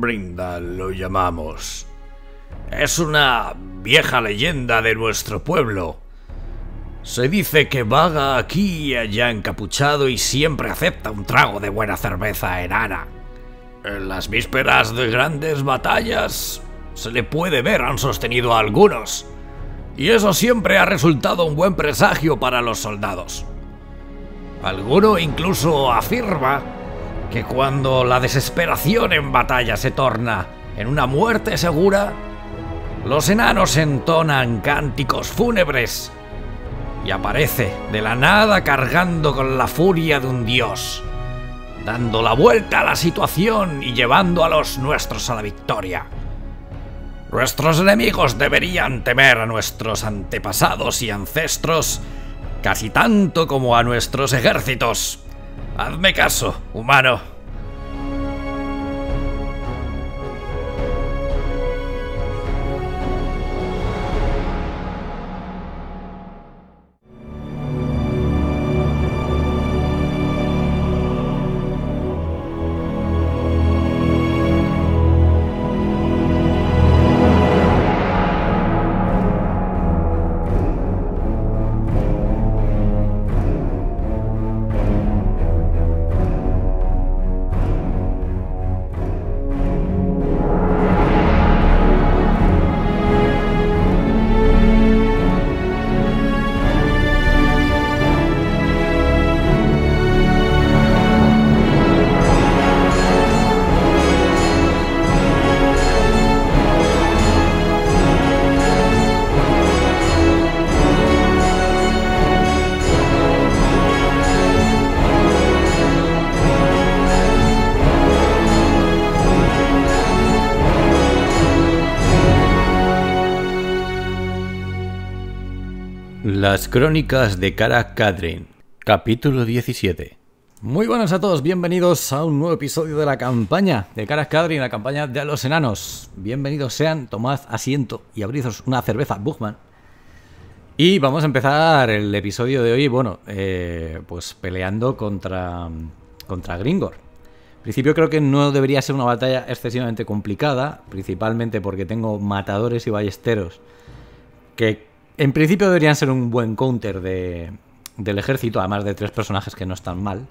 Brindal lo llamamos. Es una vieja leyenda de nuestro pueblo. Se dice que vaga aquí y allá encapuchado y siempre acepta un trago de buena cerveza enana. En las vísperas de grandes batallas se le puede ver, han sostenido a algunos. Y eso siempre ha resultado un buen presagio para los soldados. Alguno incluso afirma que cuando la desesperación en batalla se torna en una muerte segura, los enanos entonan cánticos fúnebres y aparece de la nada cargando con la furia de un dios, dando la vuelta a la situación y llevando a los nuestros a la victoria. Nuestros enemigos deberían temer a nuestros antepasados y ancestros casi tanto como a nuestros ejércitos. Hazme caso, humano. Las crónicas de Karak Kadrin, capítulo 17. Muy buenas a todos, bienvenidos a un nuevo episodio de la campaña de Karak Kadrin, la campaña de los enanos. Bienvenidos sean, tomad asiento y abridos una cerveza Buchmann. Y vamos a empezar el episodio de hoy, bueno, pues peleando contra Grimgor. En principio creo que no debería ser una batalla excesivamente complicada, principalmente porque tengo matadores y ballesteros que en principio deberían ser un buen counter del ejército, además de tres personajes que no están mal.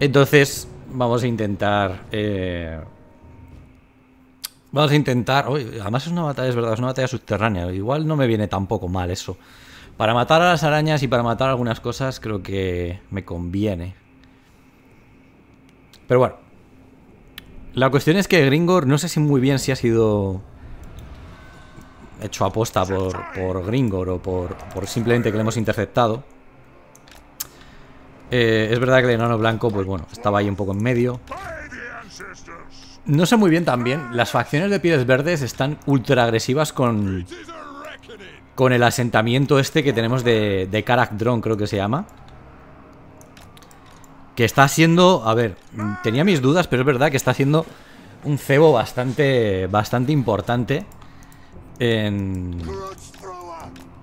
Entonces vamos a intentar... Uy, además es una batalla, es verdad, es una batalla subterránea. Igual no me viene tampoco mal eso. Para matar a las arañas y para matar algunas cosas creo que me conviene. Pero bueno. La cuestión es que Grimgor, no sé si muy bien si ha sido... hecho aposta por Grimgor o por simplemente que le hemos interceptado. Es verdad que el enano blanco, pues bueno, estaba ahí un poco en medio. No sé muy bien también, las facciones de pieles verdes están ultra agresivas con el asentamiento este que tenemos de Karak Kadrin, creo que se llama. Que está siendo, a ver, tenía mis dudas, pero es verdad que está siendo un cebo bastante importante.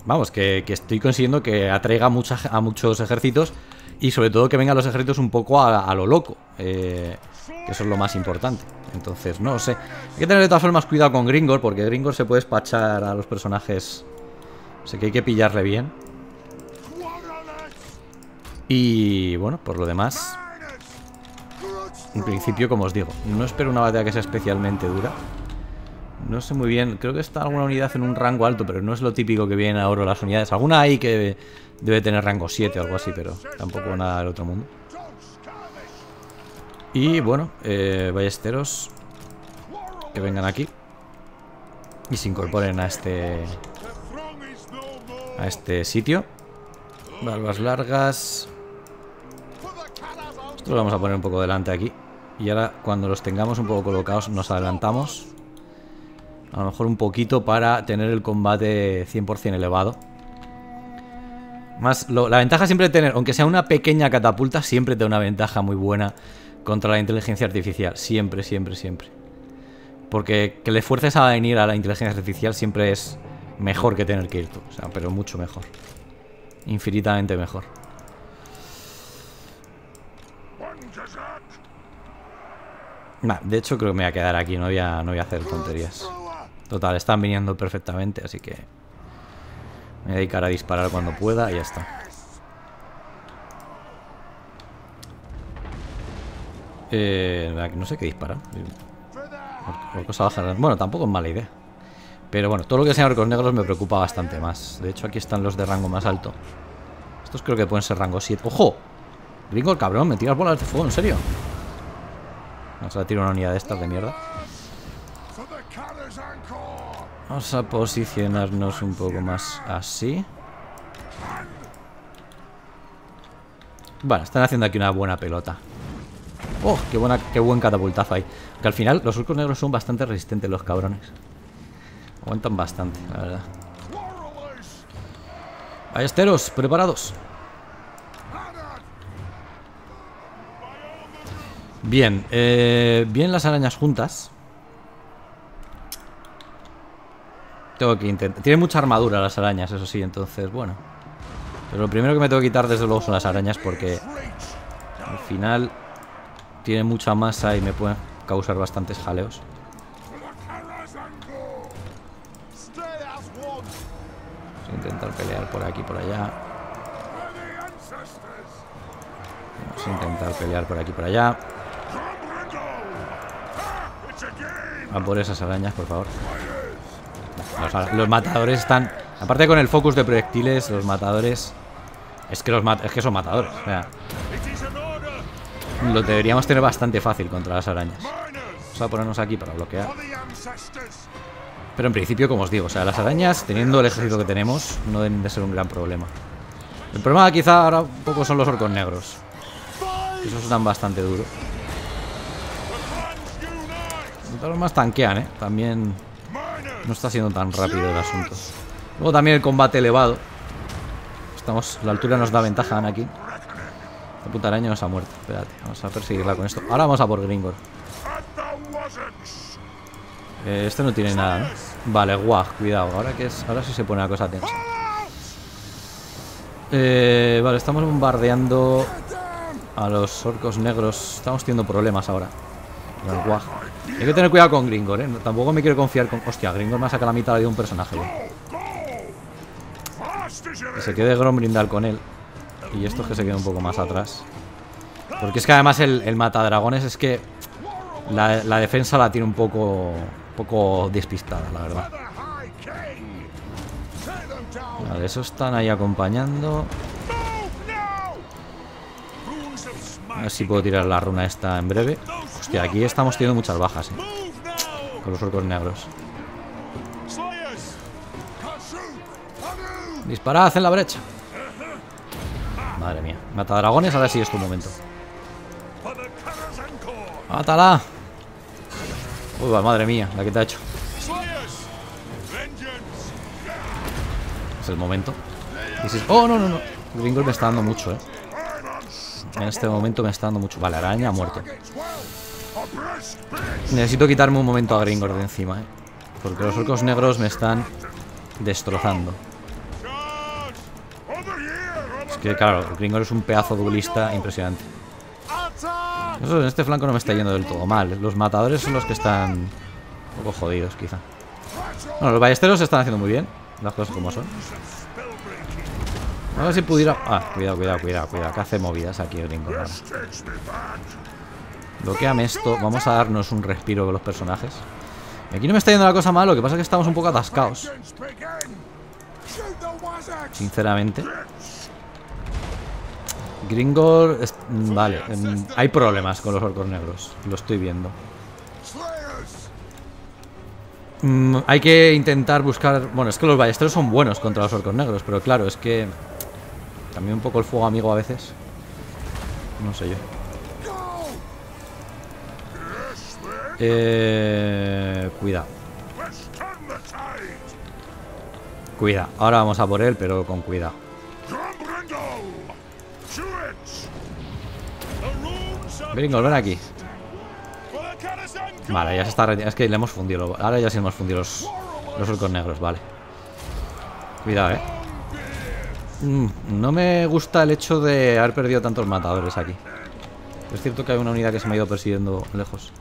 Vamos, que estoy consiguiendo que atraiga a muchos ejércitos. Y sobre todo que vengan los ejércitos un poco a lo loco, que eso es lo más importante. Entonces, no sé, hay que tener de todas formas cuidado con Grimgor, porque Grimgor se puede despachar a los personajes. O sea que hay que pillarle bien. Y bueno, por lo demás, en principio, como os digo, no espero una batalla que sea especialmente dura. No sé muy bien, creo que está alguna unidad en un rango alto, pero no es lo típico que vienen ahora las unidades. Alguna hay que debe tener rango 7 o algo así, pero tampoco nada del otro mundo. Y bueno, ballesteros que vengan aquí y se incorporen a este sitio. Barbas largas. Esto lo vamos a poner un poco delante aquí. Y ahora cuando los tengamos un poco colocados nos adelantamos. A lo mejor un poquito para tener el combate 100% elevado. Más la ventaja siempre de tener, aunque sea una pequeña catapulta, siempre te da una ventaja muy buena contra la inteligencia artificial. Siempre, siempre, siempre. Porque que le fuerces a venir a la inteligencia artificial siempre es mejor que tener que ir tú. O sea, pero mucho mejor. Infinitamente mejor. Nah, de hecho creo que me voy a quedar aquí, no voy a hacer tonterías. Total, están viniendo perfectamente, así que me voy a dedicar a disparar cuando pueda y ya está. No sé qué disparar. Orcos a baja. Bueno, tampoco es mala idea. Pero bueno, todo lo que sean orcos negros me preocupa bastante más. De hecho, aquí están los de rango más alto. Estos creo que pueden ser rango 7. ¡Ojo! Grimgor, cabrón, me tiras bolas de fuego, ¿en serio? Vamos a tirar una unidad de estas de mierda. Vamos a posicionarnos un poco más así. Bueno, están haciendo aquí una buena pelota. ¡Oh! ¡Qué buen catapultazo ahí! Que al final los orcos negros son bastante resistentes, los cabrones. Aguantan bastante, la verdad. Ballesteros, preparados. Bien, bien las arañas juntas. Tengo que intentar. Tienen mucha armadura las arañas, eso sí, entonces, bueno. Pero lo primero que me tengo que quitar, desde luego, son las arañas porque al final tienen mucha masa y me pueden causar bastantes jaleos. Voy a intentar pelear por aquí, por allá. Vamos a intentar pelear por aquí, por allá. Van por esas arañas, por favor. Los matadores están... Aparte con el focus de proyectiles, los matadores... Es que son matadores. O sea, lo deberíamos tener bastante fácil contra las arañas. Vamos a ponernos aquí para bloquear. Pero en principio, como os digo, o sea, las arañas, teniendo el ejército que tenemos, no deben de ser un gran problema. El problema quizá ahora un poco son los orcos negros. Esos dan bastante duro. Los más tanquean, ¿eh? También no está siendo tan rápido el asunto. Luego también el combate elevado. La altura nos da ventaja, aquí. La puta araña nos ha muerto. Espérate, vamos a perseguirla con esto. Ahora vamos a por Grimgor. Este no tiene nada, ¿no? Vale, guau, cuidado. Ahora sí se pone la cosa tensa. Vale, estamos bombardeando a los orcos negros. Estamos teniendo problemas ahora. Vale, guau. Hay que tener cuidado con Grimgor, ¿eh? Tampoco me quiero confiar con... Hostia, Grimgor me ha sacado la mitad de un personaje, ¿no? Que se quede Brindal con él. Y estos que se quedan un poco más atrás. Porque es que además el matadragones es que la defensa la tiene un poco despistada, la verdad. Vale, esos están ahí acompañando. A ver si puedo tirar la runa esta en breve. Hostia, aquí estamos teniendo muchas bajas, ¿eh? Con los orcos negros. Disparad en la brecha. Madre mía. Mata dragones, ahora sí es tu momento. ¡Mátala! Uy, va, madre mía, la que te ha hecho. Es el momento. ¡Oh, no, no, no! Grimgor me está dando mucho, ¿eh? En este momento me está dando mucho. Vale, araña ha muerto. Necesito quitarme un momento a Grimgor de encima, ¿eh? Porque los orcos negros me están destrozando. Que claro, el Grimgor es un pedazo duelista impresionante. Eso, en este flanco no me está yendo del todo mal. Los matadores son los que están un poco jodidos, quizá. Bueno, los ballesteros se están haciendo muy bien. Las cosas como son. A ver si pudiera... Ah, cuidado, cuidado, cuidado, cuidado. Que hace movidas aquí el Grimgor ahora. Bloqueame esto. Vamos a darnos un respiro con los personajes. Y aquí no me está yendo la cosa mal. Lo que pasa es que estamos un poco atascados, sinceramente. Grimgor... Vale, hay problemas con los orcos negros. Lo estoy viendo. Hay que intentar buscar... Bueno, es que los ballesteros son buenos contra los orcos negros, pero claro, es que... También un poco el fuego amigo a veces. No sé yo. Cuidado. Cuidado. Ahora vamos a por él, pero con cuidado. Grimgor, ven aquí. Vale, ya se está... Es que le hemos fundido. Ahora ya sí hemos fundido los orcos negros, vale. Cuidado, eh. No me gusta el hecho de haber perdido tantos matadores aquí. Es cierto que hay una unidad que se me ha ido persiguiendo lejos.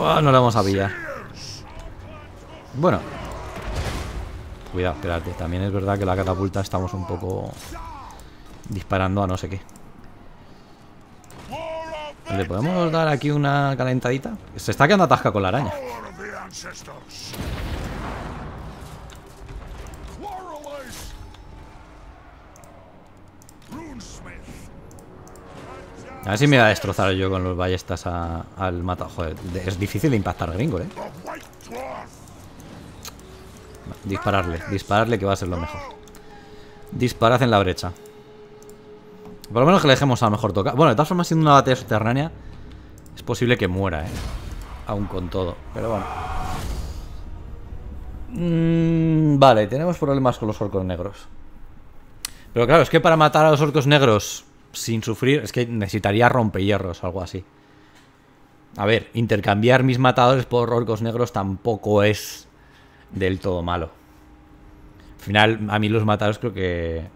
Oh, no la vamos a pillar. Bueno. Cuidado, espérate. También es verdad que la catapulta estamos un poco disparando a no sé qué. ¿Le podemos dar aquí una calentadita? Se está quedando atasca con la araña. A ver si me va a destrozar yo con los ballestas al mata. Joder, es difícil de impactar a Grimgor, ¿eh? Dispararle, dispararle que va a ser lo mejor. Disparad en la brecha. Por lo menos que le dejemos a lo mejor tocar. Bueno, de todas formas, siendo una batalla subterránea, es posible que muera, ¿eh? Aún con todo, pero bueno. Vale, tenemos problemas con los orcos negros. Pero claro, es que para matar a los orcos negros sin sufrir, es que necesitaría rompehierros o algo así. A ver, intercambiar mis matadores por orcos negros tampoco es del todo malo. Al final, a mí los matadores creo que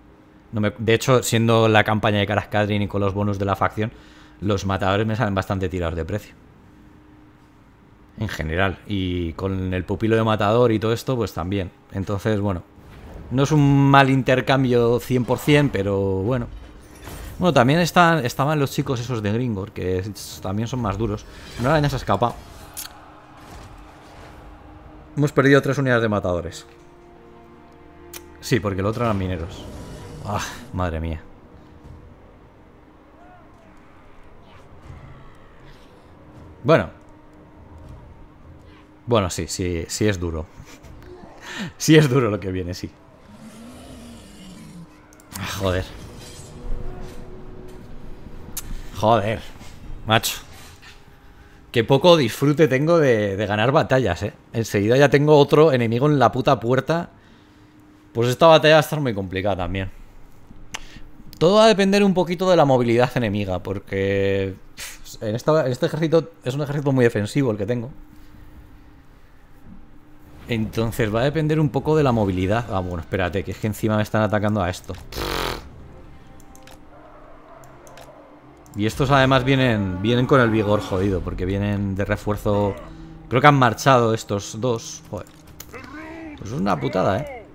no me... De hecho, siendo la campaña de Karak Kadrin y con los bonus de la facción, los matadores me salen bastante tirados de precio en general, y con el pupilo de matador y todo esto, pues también. Entonces, bueno, no es un mal intercambio 100%, pero bueno. Bueno, también estaban los chicos esos de Grimgor, que también son más duros. Una araña se escapa. Hemos perdido 3 unidades de matadores. Sí, porque el otro eran mineros. ¡Ah, madre mía! Bueno. Bueno, sí, sí, sí es duro. Sí es duro lo que viene, sí. Ah, joder. Joder, macho. Qué poco disfrute tengo de ganar batallas, eh. Enseguida ya tengo otro enemigo en la puta puerta. Pues esta batalla va a estar muy complicada también. Todo va a depender un poquito de la movilidad enemiga, porque en este ejército es un ejército muy defensivo el que tengo. Entonces va a depender un poco de la movilidad. Ah, bueno, espérate, que es que encima me están atacando a esto. Y estos además vienen con el vigor jodido, porque vienen de refuerzo. Creo que han marchado estos dos. Joder. Pues es una putada, ¿eh?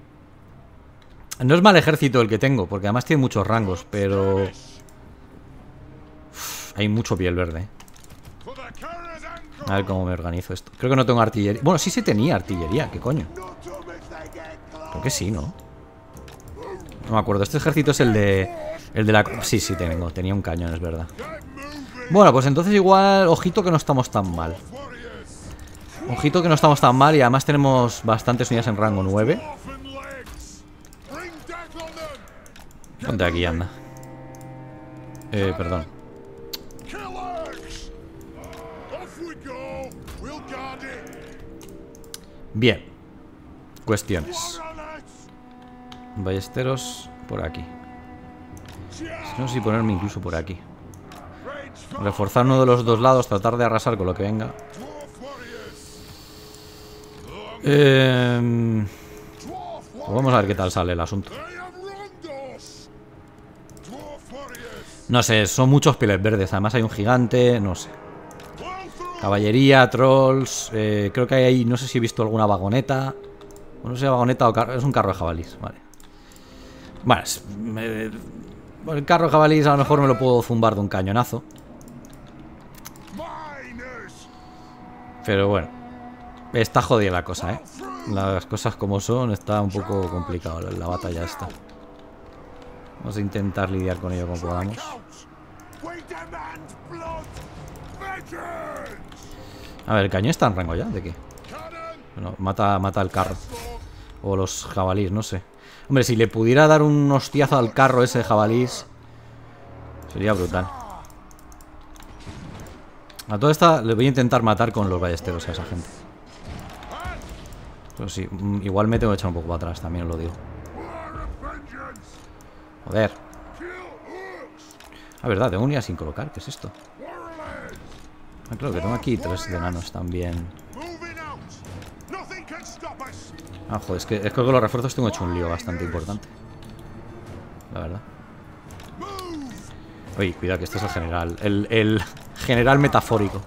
No es mal ejército el que tengo, porque además tiene muchos rangos, pero... Uf, hay mucho piel verde. A ver cómo me organizo esto. Creo que no tengo artillería. Bueno, sí se tenía artillería, ¿qué coño? Creo que sí, ¿no? No me acuerdo. Este ejército es el de... Sí, sí, tenía un cañón, es verdad. Bueno, pues entonces igual, ojito que no estamos tan mal. Ojito que no estamos tan mal, y además tenemos bastantes unidades en rango 9. Ponte aquí, anda. Perdón. Bien. Cuestiones. Ballesteros por aquí. No sé si ponerme incluso por aquí. Reforzar uno de los dos lados, tratar de arrasar con lo que venga. Pues vamos a ver qué tal sale el asunto. No sé, son muchos pieles verdes. Además hay un gigante, no sé. Caballería, trolls. Creo que hay ahí, no sé si he visto alguna vagoneta. No sé si vagoneta o carro. Es un carro de jabalís, vale. Vale, el carro de jabalís a lo mejor me lo puedo zumbar de un cañonazo. Pero bueno, está jodida la cosa, ¿eh? Las cosas como son, está un poco complicado la batalla esta. Vamos a intentar lidiar con ello como podamos. A ver, el cañón está en rango ya, ¿de qué? Bueno, mata al carro. O los jabalís, no sé. Hombre, si le pudiera dar un hostiazo al carro ese de jabalís, sería brutal. A toda esta le voy a intentar matar con los ballesteros a esa gente. Pero sí, igual me tengo que echar un poco para atrás, también os lo digo. Joder. Ah, verdad, tengo unidad sin colocar, ¿qué es esto? Ah, claro que tengo aquí 3 enanos también. Ah, joder, es que con los refuerzos tengo hecho un lío bastante importante, la verdad. Oye, cuidado que este es el general. El general metafórico.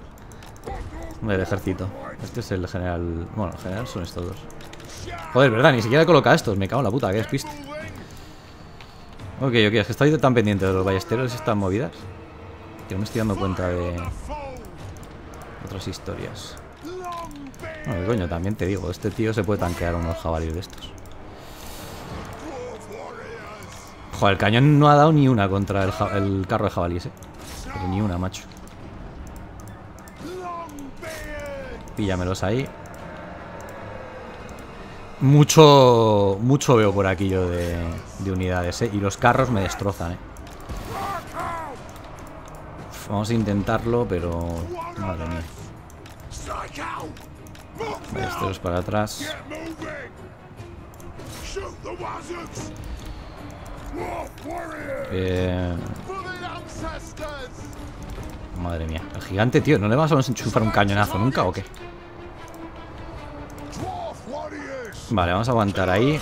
del ejército. Este es el general. Bueno, el general son estos dos. Joder, verdad, ni siquiera he colocado estos. Me cago en la puta, que despiste. Ok, es que estoy tan pendiente de los ballesteros y estas movidas que no me estoy dando cuenta de otras historias. Bueno, coño, también te digo, este tío se puede tanquear unos jabalíes de estos. Joder, el cañón no ha dado ni una contra el carro de jabalíes, Pero ni una, macho. Píllamelos ahí. Mucho veo por aquí yo de unidades, Y los carros me destrozan, Vamos a intentarlo, pero... Madre mía. Ballesteros para atrás. Madre mía. El gigante, tío, ¿no le vas a enchufar un cañonazo nunca o qué? Vale, vamos a aguantar ahí.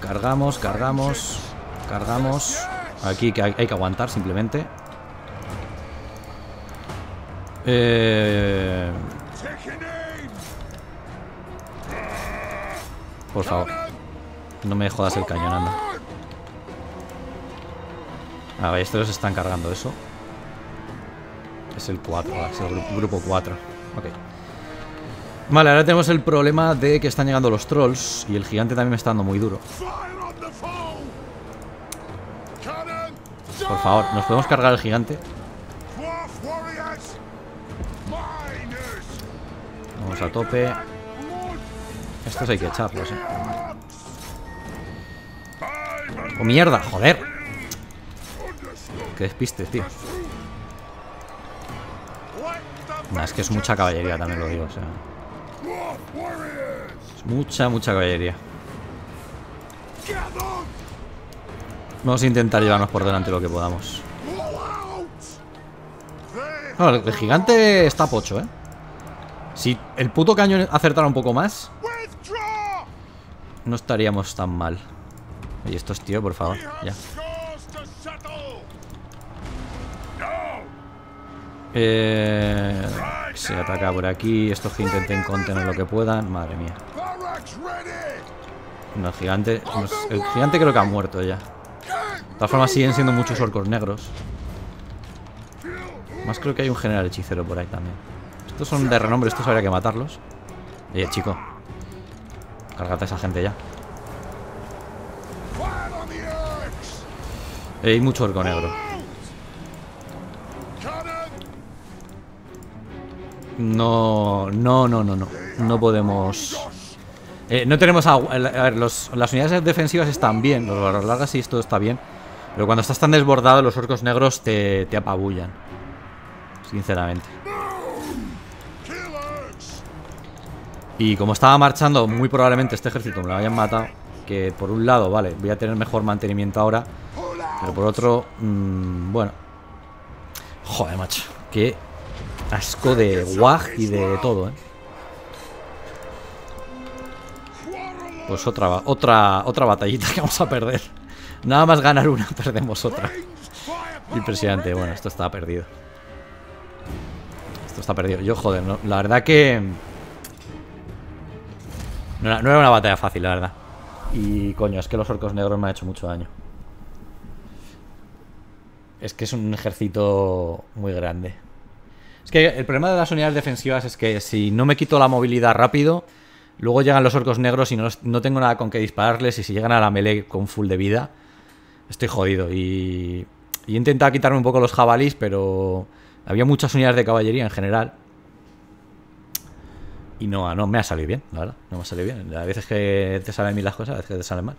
Cargamos, cargamos. Cargamos. Aquí que hay que aguantar simplemente. Por favor, no me jodas el cañón, anda. A ver, estos están cargando eso. Es el 4, es el grupo 4. Ok. Vale, ahora tenemos el problema de que están llegando los trolls y el gigante también me está dando muy duro. Por favor, ¿nos podemos cargar al gigante? Vamos a tope. Estos hay que echarlos, ¡Oh, mierda! ¡Joder! ¡Qué despiste, tío! Nah, es que es mucha caballería, también lo digo, Es mucha caballería. Vamos a intentar llevarnos por delante lo que podamos. No, el gigante está pocho, Si el puto cañón acertara un poco más, no estaríamos tan mal. Oye, estos tíos, por favor, ya. Se ataca por aquí. Estos que intenten contener lo que puedan. Madre mía. No, el gigante creo que ha muerto ya. De todas formas siguen siendo muchos orcos negros. Más creo que hay un general hechicero por ahí también. Estos son de renombre, estos habría que matarlos. Oye, chico, cárgate a esa gente ya. Hay mucho orco negro. No. No podemos... no tenemos... A ver, las unidades defensivas están bien. Los barras largas sí, esto está bien. Pero cuando estás tan desbordado, los orcos negros te apabullan. Sinceramente. Y como estaba marchando, muy probablemente este ejército me lo hayan matado. Que por un lado, vale, voy a tener mejor mantenimiento ahora. Pero por otro, bueno. Joder, macho. Qué asco de guaj y de todo, Pues otra batallita que vamos a perder. Nada más ganar una, perdemos otra. Impresionante. Bueno, esto está perdido. Esto está perdido. Yo, joder, no, la verdad que... No era una batalla fácil, la verdad. Y coño, es que los orcos negros me han hecho mucho daño. Es que es un ejército muy grande. Es que el problema de las unidades defensivas es que si no me quito la movilidad rápido, luego llegan los orcos negros y no tengo nada con que dispararles. Y si llegan a la melee con full de vida, estoy jodido. Y he intentado quitarme un poco los jabalís, pero había muchas unidades de caballería en general. Y no me ha salido bien, la verdad. No me ha salido bien. A veces que te salen bien las cosas, a veces que te salen mal.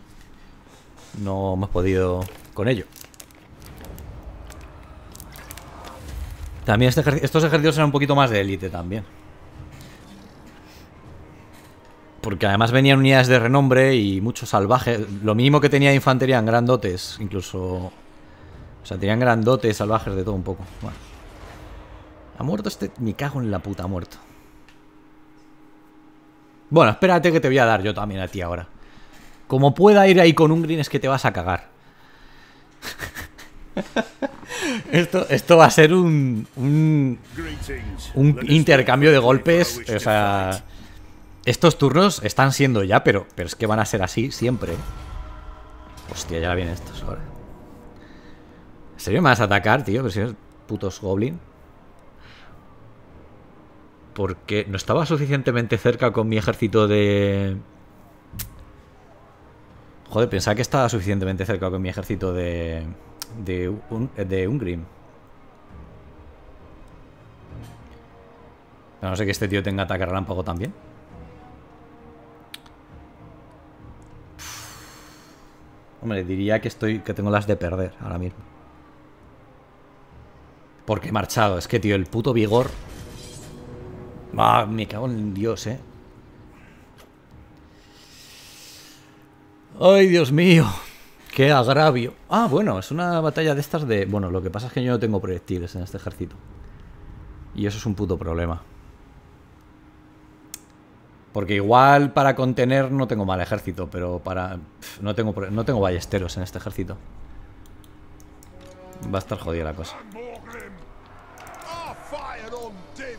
No hemos podido con ello. También estos ejércitos eran un poquito más de élite también. Porque además venían unidades de renombre y muchos salvajes. Lo mínimo que tenía de infantería eran grandotes, incluso... O sea, tenían grandotes, salvajes, de todo un poco. Bueno. ¿Ha muerto este? Me cago en la puta, ha muerto. Bueno, espérate que te voy a dar yo también a ti ahora. Como pueda ir ahí con Ungrim, es que te vas a cagar. Esto va a ser un intercambio de golpes. O sea, estos turnos están siendo ya, pero es que van a ser así siempre. Hostia, ya vienen estos ahora. ¿En serio me vas a atacar, tío? Pero si eres putos goblin. Porque no estaba suficientemente cerca con mi ejército de... Joder, pensaba que estaba suficientemente cerca con mi ejército de Ungrim. A no ser que este tío tenga ataque relámpago también. Hombre, diría que tengo las de perder ahora mismo. Porque he marchado. Es que, tío, el puto vigor... Ah, me cago en Dios, eh. ¡Ay, Dios mío! ¡Qué agravio! Ah, bueno, es una batalla de estas de... Bueno, lo que pasa es que yo no tengo proyectiles en este ejército. Y eso es un puto problema. Porque igual para contener no tengo mal ejército, pero para... No tengo ballesteros en este ejército. Va a estar jodida la cosa.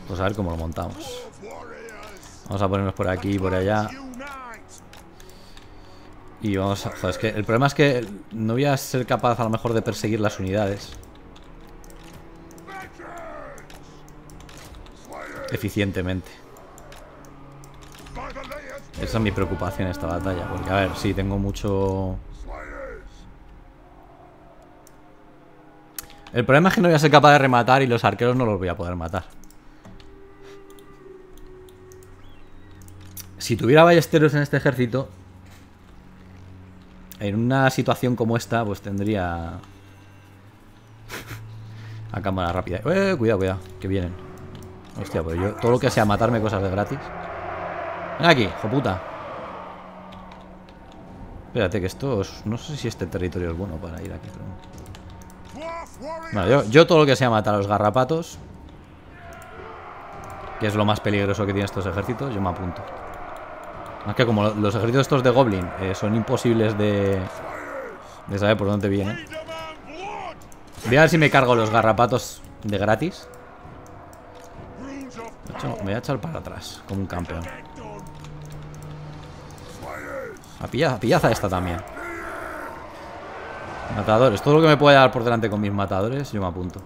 Pues a ver cómo lo montamos. Vamos a ponernos por aquí y por allá. Y vamos a... Joder, es que el problema es que no voy a ser capaz a lo mejor de perseguir las unidades eficientemente. Esa es mi preocupación en esta batalla. Porque a ver, sí, tengo mucho... El problema es que no voy a ser capaz de rematar y los arqueros no los voy a poder matar. Si tuviera ballesteros en este ejército... En una situación como esta, pues tendría... A cámara rápida. Cuidado, cuidado, que vienen. Hostia, pues yo... Todo lo que sea matarme cosas de gratis. Ven aquí, joputa. Espérate, que esto... No sé si este territorio es bueno para ir aquí, pero... Bueno, yo todo lo que sea matar a los garrapatos, que es lo más peligroso que tienen estos ejércitos, yo me apunto. Más que como los ejércitos estos de Goblin son imposibles de saber por dónde vienen. Voy a ver si me cargo los garrapatos de gratis. De hecho, me voy a echar para atrás, como un campeón. Pillad a esta también. Matadores, todo lo que me pueda dar por delante con mis matadores, yo me apunto.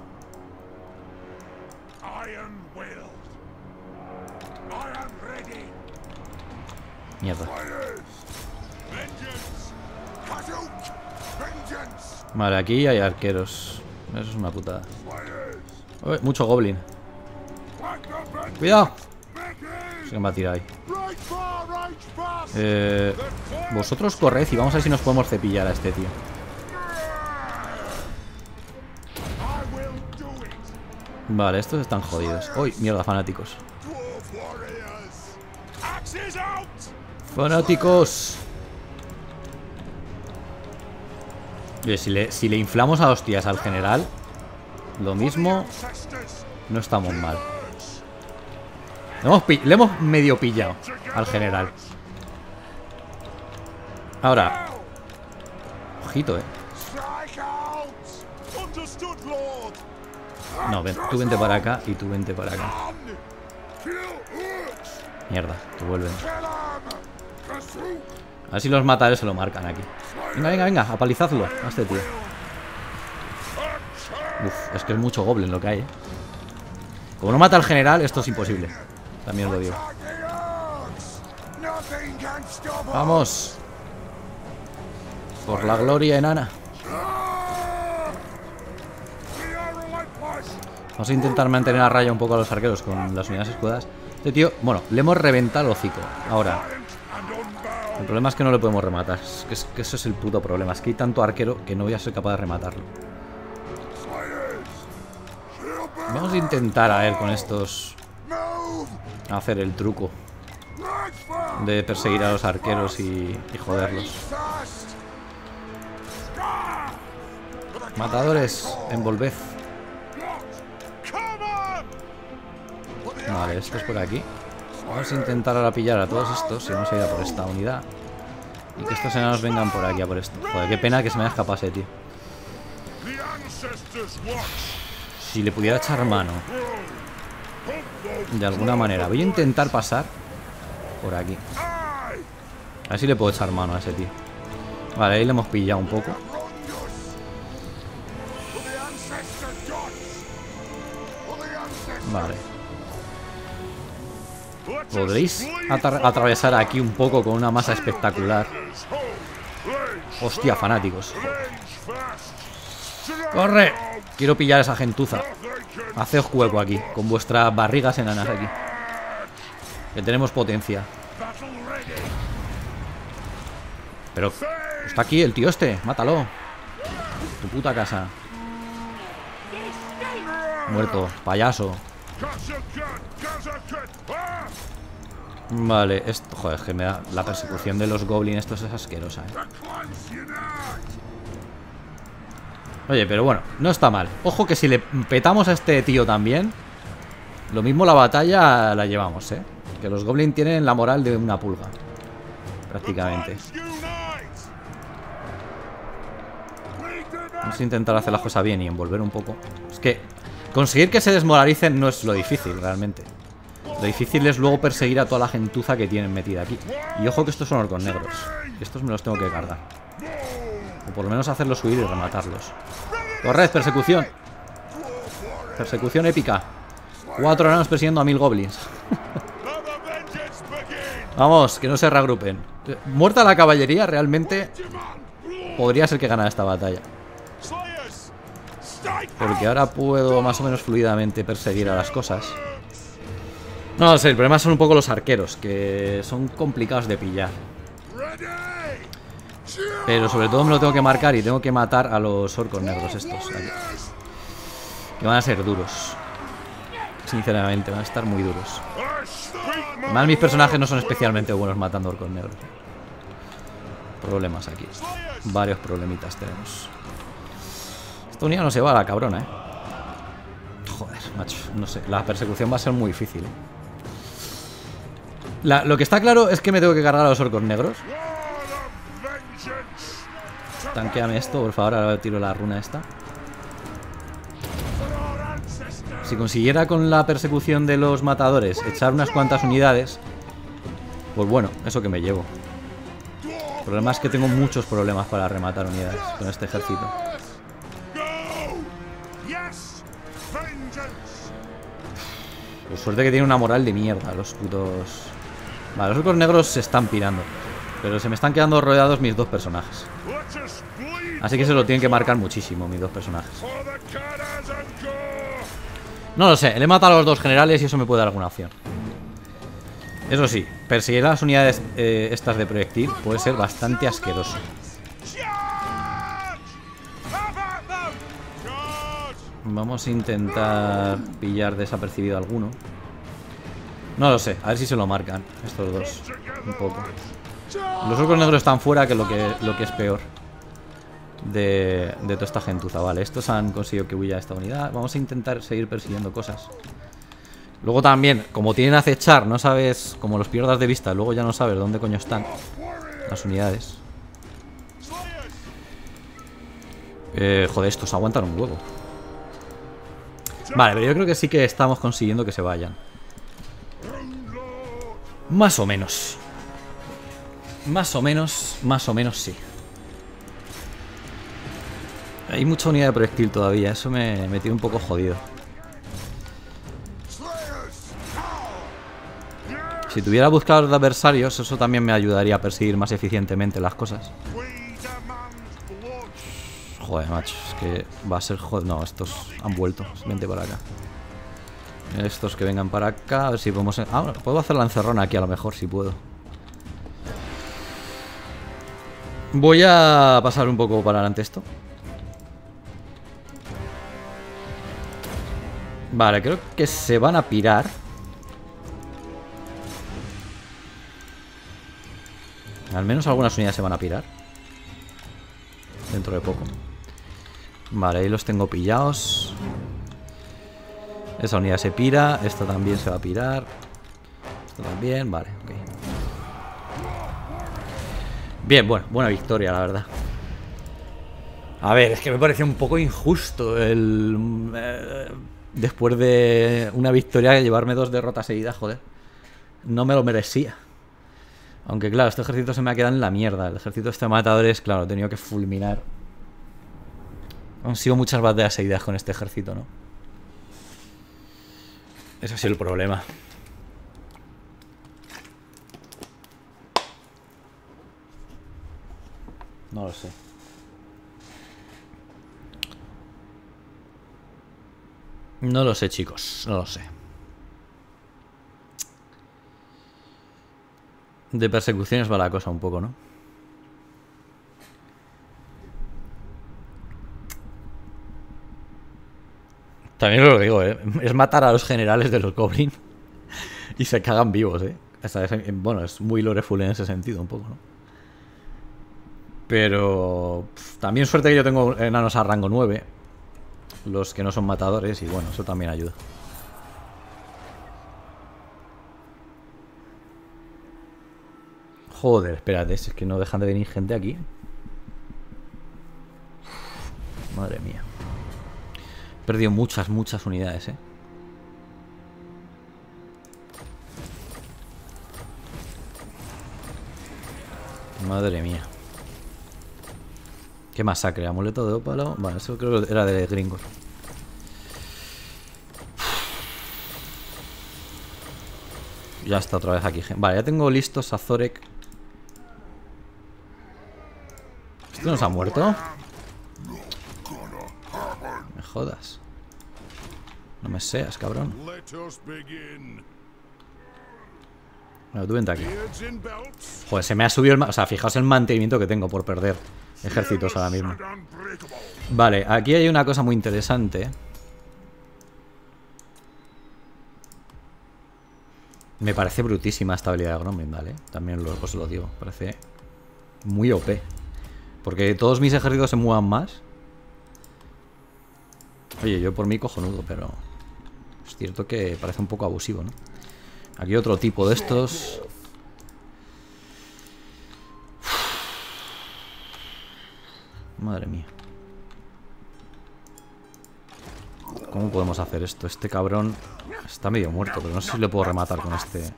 Mierda. Vale, aquí hay arqueros. Eso es una putada. Uy, mucho goblin. ¡Cuidado! Se me ha tirado ahí. Vosotros corred y vamos a ver si nos podemos cepillar a este tío. Vale, estos están jodidos. ¡Uy, mierda, fanáticos! ¡Fanáticos! Oye, si le inflamos a hostias al general, lo mismo, no estamos mal. Le hemos medio pillado al general. Ahora, ojito, No, ven, tú vente para acá y tú vente para acá. Mierda, tú vuelven. A ver si los matadores se lo marcan aquí. Venga, venga, venga, apalizadlo a este tío. Uf, es que es mucho goblin lo que hay, Como no mata al general, esto es imposible. También os lo digo. Vamos. Por la gloria enana. Vamos a intentar mantener a raya un poco a los arqueros con las unidades escudadas. Este tío, bueno, le hemos reventado el hocico. Ahora, el problema es que no le podemos rematar. Es que eso es el puto problema. Es que hay tanto arquero que no voy a ser capaz de rematarlo. Vamos a intentar a ver con estos hacer el truco de perseguir a los arqueros y joderlos. Matadores, envolved. Vale, esto es por aquí. Vamos a intentar ahora pillar a todos estos y vamos a ir a por esta unidad. Y que estos enanos vengan por aquí a por esto. Joder, qué pena que se me escapase, tío. Si le pudiera echar mano de alguna manera. Voy a intentar pasar por aquí. A ver si le puedo echar mano a ese tío. Vale, ahí le hemos pillado un poco. Vale. ¿Podréis atravesar aquí un poco con una masa espectacular? Hostia, fanáticos. ¡Corre! Quiero pillar a esa gentuza. Haceos hueco aquí, con vuestras barrigas enanas aquí, que tenemos potencia. Pero está aquí el tío este. Mátalo. Tu puta casa. Muerto, payaso. Vale, esto, joder, es que me da... La persecución de los goblins estos es asquerosa, ¿eh? Oye, pero bueno, no está mal. Ojo que si le petamos a este tío también, lo mismo la batalla la llevamos, ¿eh? Que los goblins tienen la moral de una pulga, prácticamente. Vamos a intentar hacer las cosas bien y envolver un poco. Es que conseguir que se desmoralicen no es lo difícil, realmente. Lo difícil es luego perseguir a toda la gentuza que tienen metida aquí. Y ojo que estos son orcos negros. Estos me los tengo que cargar. O por lo menos hacerlos huir y rematarlos. ¡Corred, persecución! Persecución épica. 4 enanos persiguiendo a 1000 goblins. Vamos, que no se reagrupen. Muerta la caballería, realmente podría ser que ganara esta batalla. Porque ahora puedo más o menos fluidamente perseguir a las cosas. No sé, el problema son un poco los arqueros, que son complicados de pillar. Pero sobre todo me lo tengo que marcar y tengo que matar a los orcos negros estos aquí, que van a ser duros. Sinceramente, van a estar muy duros. Mal, mis personajes no son especialmente buenos matando orcos negros. Problemas aquí. Varios problemitas tenemos. Esta unidad no se va a la cabrona, ¿eh? Joder, macho, no sé. La persecución va a ser muy difícil, ¿eh? Lo que está claro es que me tengo que cargar a los orcos negros. Tanqueame esto, por favor. Ahora tiro la runa esta. Si consiguiera con la persecución de los matadores echar unas cuantas unidades, pues bueno, eso que me llevo. El problema es que tengo muchos problemas para rematar unidades con este ejército. Por suerte que tiene una moral de mierda los putos. Vale, los orcos negros se están pirando, pero se me están quedando rodeados mis dos personajes. Así que se lo tienen que marcar muchísimo mis dos personajes. No lo sé, le he matado a los dos generales y eso me puede dar alguna opción. Eso sí, perseguir las unidades estas de proyectil puede ser bastante asqueroso. Vamos a intentar pillar desapercibido alguno. No lo sé, a ver si se lo marcan estos dos un poco. Los orcos negros están fuera, que es lo que es peor de toda esta gentuza. Vale, estos han conseguido que huya esta unidad. Vamos a intentar seguir persiguiendo cosas. Luego también, como tienen acechar, no sabes, como los pierdas de vista, luego ya no sabes dónde coño están las unidades. Joder, estos aguantan un huevo. Vale, pero yo creo que sí que estamos consiguiendo que se vayan. Más o menos. Más o menos sí. Hay mucha unidad de proyectil todavía. Eso me tiene un poco jodido. Si tuviera buscadores de adversarios, eso también me ayudaría a perseguir más eficientemente las cosas. Joder, macho, es que va a ser... Joder, no, estos han vuelto. Vente para acá. Estos que vengan para acá. A ver si podemos... Ah, bueno, puedo hacer la encerrona aquí a lo mejor, si puedo. Voy a pasar un poco para adelante esto. Vale, creo que se van a pirar. Al menos algunas unidades se van a pirar dentro de poco. Vale, ahí los tengo pillados. Esa unidad se pira. Esta también se va a pirar. Esta también, vale, ok. Bien, bueno, buena victoria, la verdad. A ver, es que me pareció un poco injusto el... después de una victoria, llevarme dos derrotas seguidas, joder. No me lo merecía. Aunque claro, este ejército se me ha quedado en la mierda. El ejército de este matadores, claro, he tenido que fulminar. Han sido muchas batallas seguidas con este ejército, ¿no? Ese ha sido el problema. No lo sé. No lo sé, chicos. No lo sé. De persecuciones va la cosa un poco, ¿no? También os lo digo, ¿eh? Es matar a los generales de los Goblin y se cagan vivos, ¿eh? Bueno, es muy loreful en ese sentido un poco, ¿no? Pero... también suerte que yo tengo enanos a rango 9, los que no son matadores, y bueno, eso también ayuda. Joder, espérate, si es que no dejan de venir gente aquí. Madre mía. He perdido muchas, muchas unidades, ¿eh? Madre mía. Qué masacre, amuleto de ópalo. Bueno, eso creo que era de Grimgor. Ya está otra vez aquí. Vale, ya tengo listos a Thorek. ¿Este nos ha muerto? Me jodas. No me seas, cabrón. Bueno, tú vente aquí. Joder, se me ha subido el... O sea, fijaos el mantenimiento que tengo por perder ejércitos ahora mismo. Vale, aquí hay una cosa muy interesante. Me parece brutísima esta habilidad de Grimgor, ¿vale? También os lo digo. Parece muy OP. Porque todos mis ejércitos se muevan más. Oye, yo por mí cojonudo, pero... es cierto que parece un poco abusivo, ¿no? Aquí otro tipo de estos. Madre mía. ¿Cómo podemos hacer esto? Este cabrón... está medio muerto, pero no sé si le puedo rematar con este.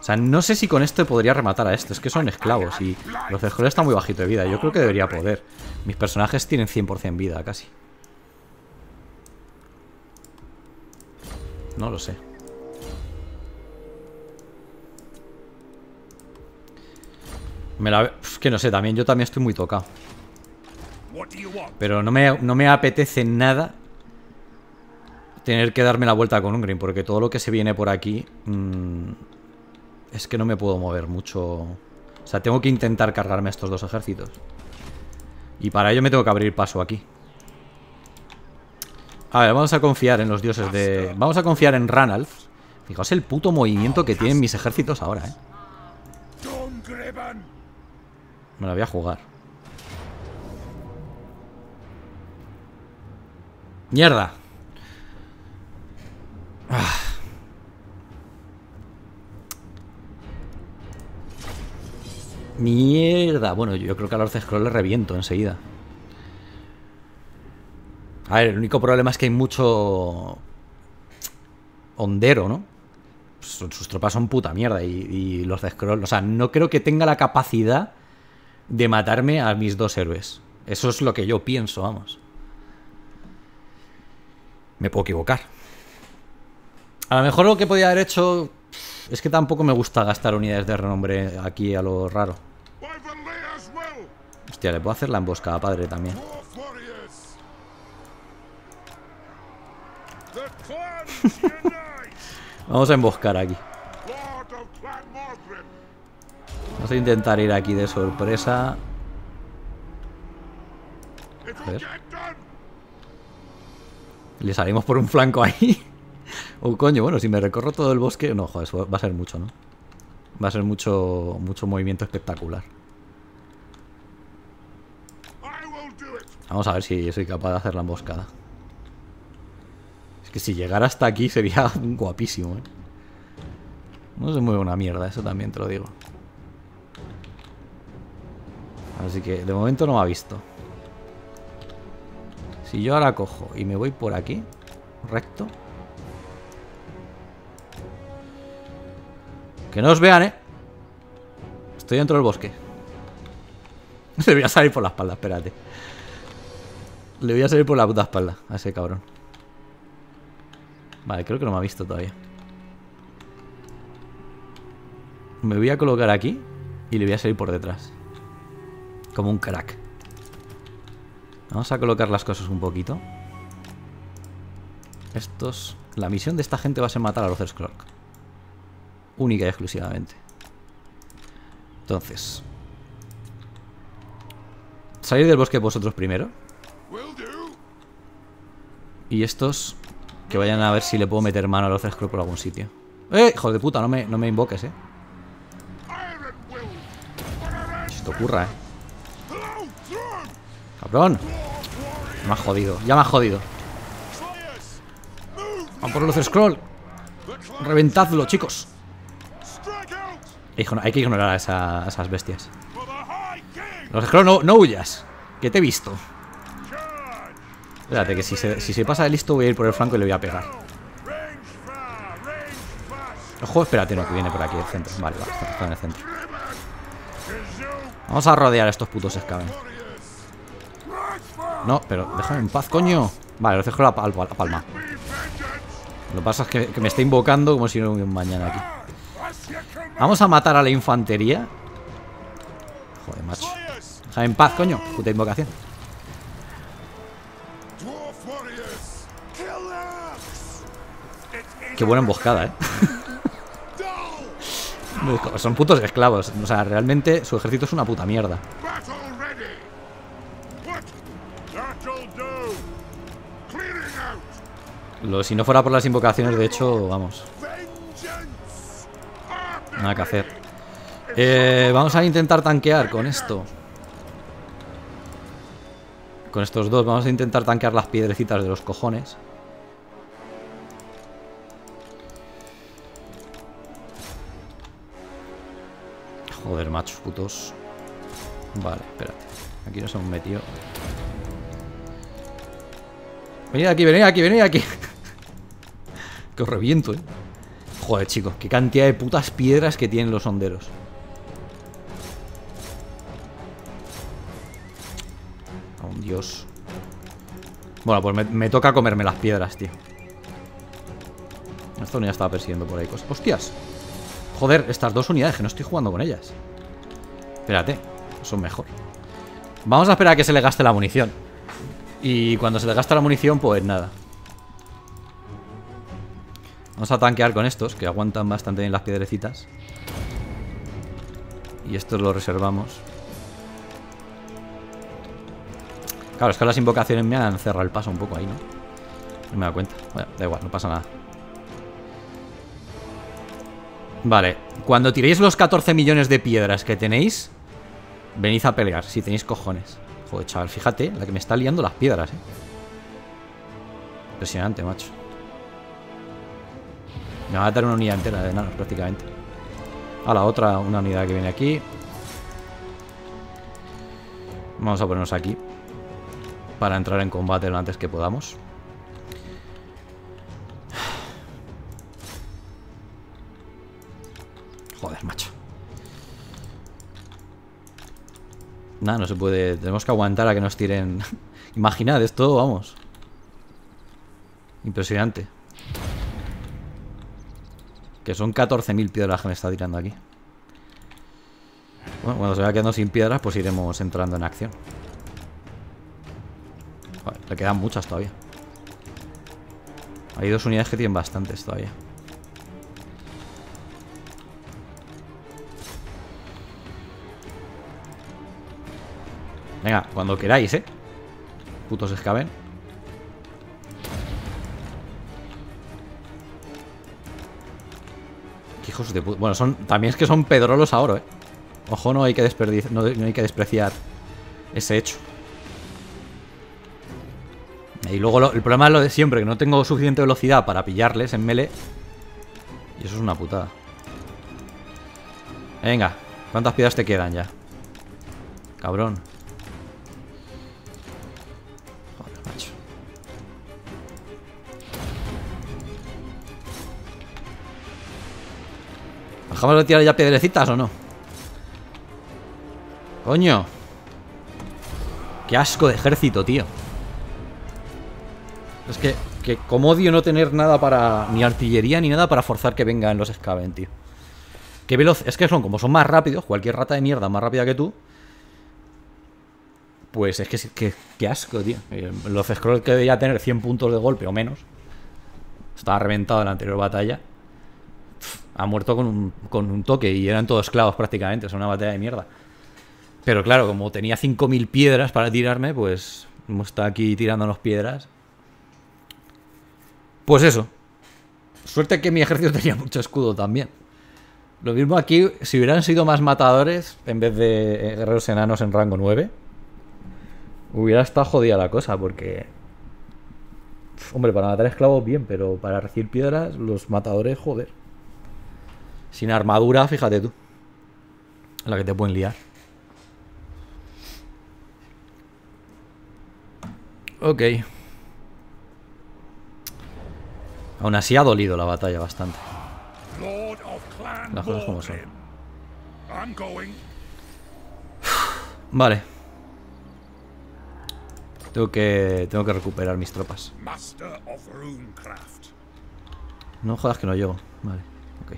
O sea, no sé si con este podría rematar a este. Es que son esclavos y los esclavos están muy bajito de vida. Yo creo que debería poder. Mis personajes tienen 100% vida, casi. No lo sé. Es que no sé, también yo también estoy muy tocado. Pero no me apetece nada tener que darme la vuelta con Ungrim, porque todo lo que se viene por aquí es que no me puedo mover mucho. O sea, tengo que intentar cargarme estos dos ejércitos. Y para ello me tengo que abrir paso aquí. A ver, vamos a confiar en los dioses de... vamos a confiar en Ranulf. Fijaos el puto movimiento que tienen mis ejércitos ahora, ¿eh? Me la voy a jugar. ¡Mierda! Mierda. Bueno, yo creo que a Lothar Scroll le reviento enseguida. A ver, el único problema es que hay mucho hondero, ¿no? Sus tropas son puta mierda. Y los de Scroll, o sea, no creo que tenga la capacidad de matarme a mis dos héroes. Eso es lo que yo pienso, vamos. Me puedo equivocar. A lo mejor lo que podía haber hecho... es que tampoco me gusta gastar unidades de renombre aquí a lo raro. Hostia, le puedo hacer la emboscada, padre, también. Vamos a emboscar aquí. Vamos a intentar ir aquí de sorpresa. A ver. Le salimos por un flanco ahí. Oh, coño, bueno, si me recorro todo el bosque... no, joder, eso va a ser mucho, ¿no? Va a ser mucho, mucho movimiento espectacular. Vamos a ver si soy capaz de hacer la emboscada. Es que si llegara hasta aquí sería guapísimo, ¿eh? No se mueve una mierda, eso también te lo digo. Así que de momento no me ha visto. Si yo ahora cojo y me voy por aquí, recto. Que no os vean, ¿eh? Estoy dentro del bosque. Le voy a salir por la espalda, espérate. Le voy a salir por la puta espalda a ese cabrón. Vale, creo que no me ha visto todavía. Me voy a colocar aquí y le voy a salir por detrás. Como un crack. Vamos a colocar las cosas un poquito. Estos... La misión de esta gente va a ser matar a Lothar Scroll. Única y exclusivamente. Entonces... Salir del bosque vosotros primero. Y estos... Que vayan a ver si le puedo meter mano a Lothar Scroll por algún sitio. ¡Eh! Hijo de puta, no me invoques, eh. Esto ocurra, eh. Cabrón. Me ha jodido, ya me ha jodido. Vamos por Lothar Scroll. Reventadlo, chicos. Hay que ignorar a esas bestias. Lothar Scroll, no huyas. Que te he visto. Espérate, que si se pasa de listo voy a ir por el flanco y le voy a pegar. Ojo, espérate, no, que viene por aquí el centro. Vale, va, está en el centro. Vamos a rodear a estos putos escaben. No, pero déjame en paz, coño. Vale, lo dejo a la palma. Lo que pasa es que me está invocando como si no hubiera un mañana aquí. Vamos a matar a la infantería. Joder, macho. Déjame en paz, coño. Puta invocación. Qué buena emboscada, eh. Son putos esclavos. O sea, realmente su ejército es una puta mierda. Si no fuera por las invocaciones, de hecho, vamos. Nada que hacer. Vamos a intentar tanquear con esto. Con estos dos vamos a intentar tanquear las piedrecitas de los cojones. Joder, machos putos. Vale, espérate. Aquí nos hemos metido. Venid aquí, venid aquí, venid aquí. Que os reviento, eh. Joder, chicos, qué cantidad de putas piedras que tienen los honderos. Oh, Dios. Bueno, pues me toca comerme las piedras, tío. Esta unidad estaba persiguiendo por ahí cosas. ¡Hostias! Joder, estas dos unidades que no estoy jugando con ellas. Espérate, son mejor. Vamos a esperar a que se le gaste la munición. Y cuando se le gasta la munición, pues nada. Vamos a tanquear con estos, que aguantan bastante bien las piedrecitas. Y estos los reservamos. Claro, es que las invocaciones me han cerrado el paso un poco ahí, ¿no? No me he dado cuenta. Bueno, da igual, no pasa nada. Vale, cuando tiréis los 14 millones de piedras que tenéis, venid a pelear, si tenéis cojones. Joder, chaval, fíjate, la que me está liando las piedras, eh. Impresionante, macho. Me va a dar una unidad entera de nanos, prácticamente. A la otra, una unidad que viene aquí. Vamos a ponernos aquí para entrar en combate lo antes que podamos. Joder, macho. Nada, no se puede. Tenemos que aguantar a que nos tiren. Imaginad esto, vamos. Impresionante. Que son 14.000 piedras que me está tirando aquí. Bueno, cuando se vaya quedando sin piedras, pues iremos entrando en acción. Joder, le quedan muchas todavía. Hay dos unidades que tienen bastantes todavía. Venga, cuando queráis, eh. Putos escaben. Qué hijos de puta. Bueno, también es que son pedrolos ahora, eh. Ojo, no hay que despreciar ese hecho. Y luego el problema es lo de siempre, que no tengo suficiente velocidad para pillarles en melee. Y eso es una putada. Venga, ¿cuántas piedras te quedan ya? Cabrón. ¿Dejamos de tirar ya piedrecitas o no? Coño. Qué asco de ejército, tío. Es que como odio no tener nada para... Ni artillería ni nada para forzar que vengan los Skaven, tío. Qué veloz... Es que son, como son más rápidos, cualquier rata de mierda más rápida que tú. Pues es que qué asco, tío. Los Scrolls que debía tener 100 puntos de golpe o menos. Estaba reventado en la anterior batalla. Ha muerto con un toque y eran todos clavos prácticamente. Es una batalla de mierda. Pero claro, como tenía 5000 piedras para tirarme, pues está aquí tirándonos piedras. Pues eso. Suerte que mi ejército tenía mucho escudo también. Lo mismo aquí, si hubieran sido más matadores en vez de guerreros enanos en rango 9, hubiera estado jodida la cosa, porque... Hombre, para matar esclavos bien, pero para recibir piedras, los matadores, joder. Sin armadura, fíjate tú. La que te pueden liar. Ok. Aún así ha dolido la batalla bastante. Las cosas como son. Vale. Tengo que recuperar mis tropas. No jodas que no llego. Vale, ok.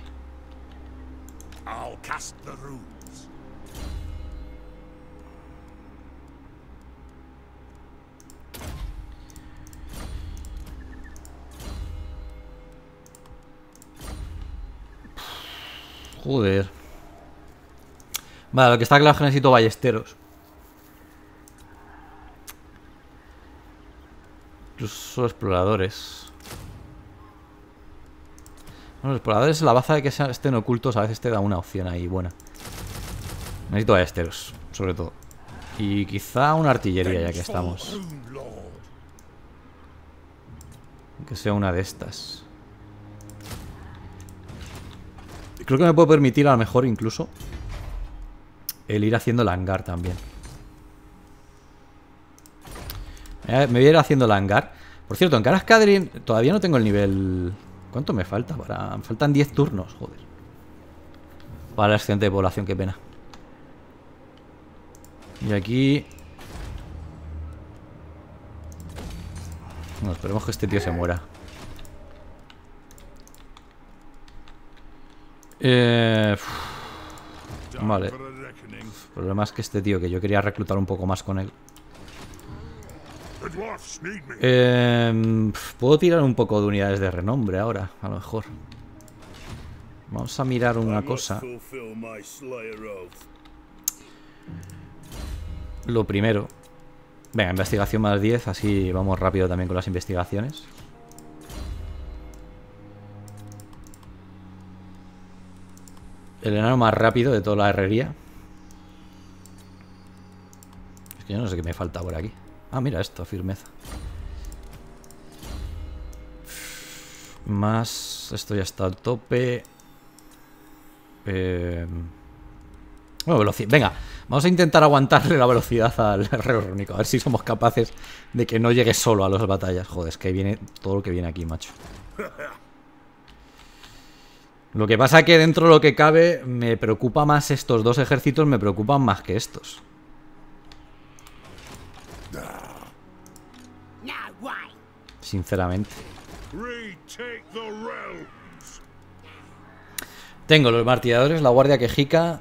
Joder. Vale, lo que está claro es que necesito ballesteros. Incluso exploradores. Bueno, los exploradores, la baza de que estén ocultos a veces te da una opción ahí buena. Necesito ballesteros, sobre todo. Y quizá una artillería ya que estamos. Que sea una de estas. Creo que me puedo permitir a lo mejor incluso el ir haciendo el hangar también. Me voy a ir haciendo el hangar. Por cierto, en Karak Kadrin todavía no tengo el nivel... ¿Cuánto me falta? Me faltan 10 turnos, joder. Para el excedente de población, qué pena. Y aquí... No, esperemos que este tío se muera. Vale. El problema es que este tío, que yo quería reclutar un poco más con él. Puedo tirar un poco de unidades de renombre ahora, a lo mejor. Vamos a mirar una cosa. Lo primero. Venga, investigación más 10, así vamos rápido también con las investigaciones. El enano más rápido de toda la herrería. Es que yo no sé qué me falta por aquí. Ah, mira esto, firmeza. Más... Esto ya está al tope. Bueno, velocidad. Venga, vamos a intentar aguantarle la velocidad al herrero rúnico. A ver si somos capaces de que no llegue solo a las batallas. Joder, es que viene todo lo que viene aquí, macho. Lo que pasa es que dentro de lo que cabe me preocupa más estos dos ejércitos, me preocupan más que estos. Sinceramente. Tengo los martilladores, la guardia quejica.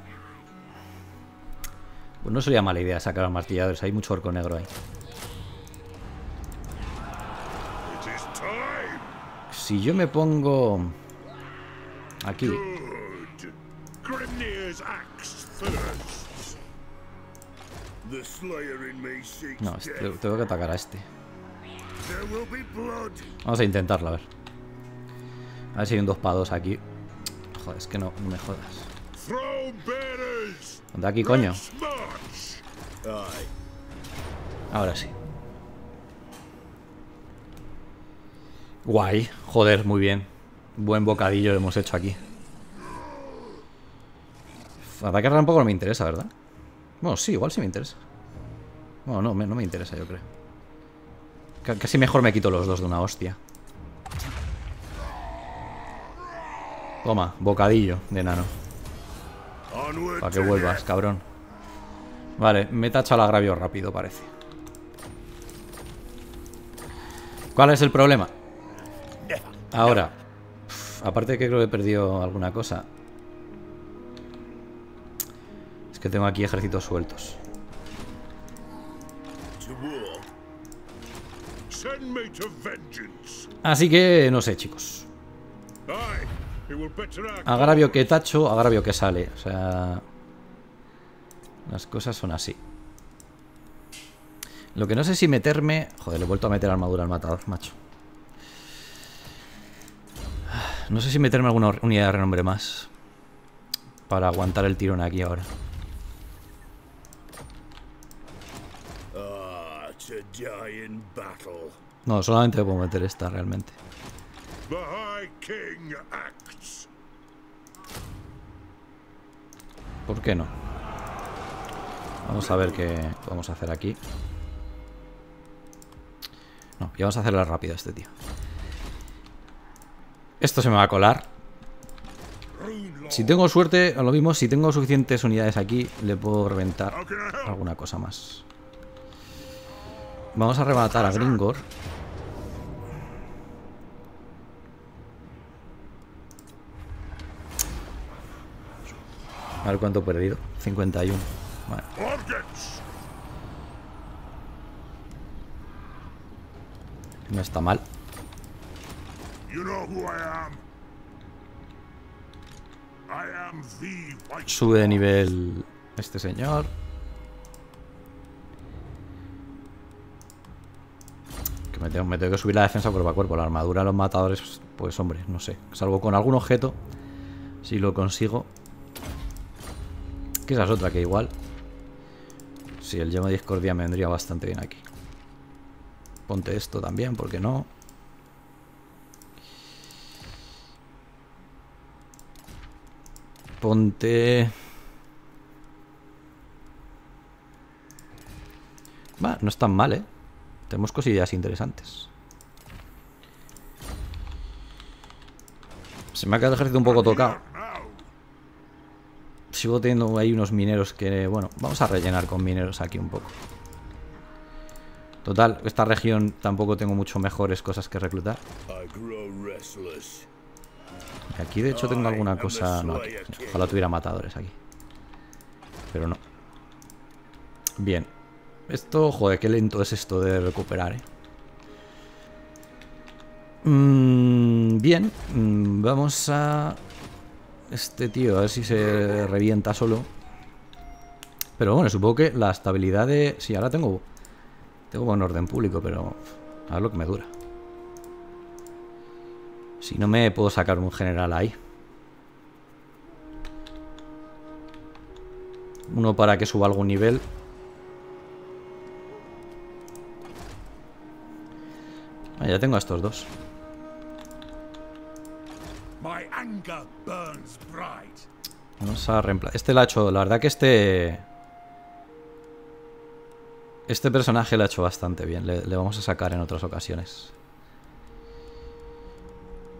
Pues no sería mala idea sacar a los martilladores, hay mucho orco negro ahí. Si yo me pongo... Aquí. No, tengo que atacar a este. Vamos a intentarlo, a ver. A ver si hay un 2 para 2 aquí. Joder, es que no me jodas. ¿Dónde aquí, coño? Ahora sí. Guay, joder, muy bien. Buen bocadillo hemos hecho aquí. Ataque tampoco no me interesa, ¿verdad? Bueno, sí, igual sí me interesa. Bueno, no me interesa, yo creo. Casi mejor me quito los dos de una hostia. Toma, bocadillo de enano. Para que vuelvas, cabrón. Vale, me he tachado el agravio rápido, parece. ¿Cuál es el problema? Ahora, aparte de que creo que he perdido alguna cosa. Es que tengo aquí ejércitos sueltos. Así que no sé, chicos. Agravio que tacho, agravio que sale. O sea, las cosas son así. Lo que no sé si meterme... Joder, le he vuelto a meter armadura al matador, macho. No sé si meterme alguna unidad de renombre más para aguantar el tirón aquí ahora. No, solamente puedo meter esta realmente. ¿Por qué no? Vamos a ver qué podemos hacer aquí. No, y vamos a hacerla rápida a este tío. Esto se me va a colar. Si tengo suerte, a lo mismo, si tengo suficientes unidades aquí, le puedo reventar alguna cosa más. Vamos a arrebatar a Grimgor. A ver cuánto he perdido. 51. Vale. No está mal. Sube de nivel este señor. Que me tengo que subir la defensa cuerpo a cuerpo. La armadura de los matadores, pues hombre, no sé. Salvo con algún objeto, si lo consigo. Que esa es otra que igual. Sí, el llama de discordia me vendría bastante bien aquí. Ponte esto también, ¿por qué no? Ponte... Va, no es tan mal, ¿eh? Tenemos cosillas interesantes. Se me ha quedado el ejército un poco tocado. Sigo teniendo ahí unos mineros que... Bueno, vamos a rellenar con mineros aquí un poco. Total, esta región tampoco tengo mucho mejores cosas que reclutar. Aquí de hecho tengo alguna cosa... No, aquí. Ojalá tuviera matadores aquí. Pero no. Bien. Esto, joder, qué lento es esto de recuperar, bien. Vamos a... Este tío, a ver si se revienta solo. Pero bueno, supongo que la estabilidad de... Sí, ahora tengo... Tengo buen orden público, pero... A ver lo que me dura. Si no me puedo sacar un general ahí. Uno para que suba algún nivel. Ah, ya tengo a estos dos. Vamos a reemplazar. Este lo ha hecho... La verdad que este... Este personaje lo ha hecho bastante bien. Le vamos a sacar en otras ocasiones.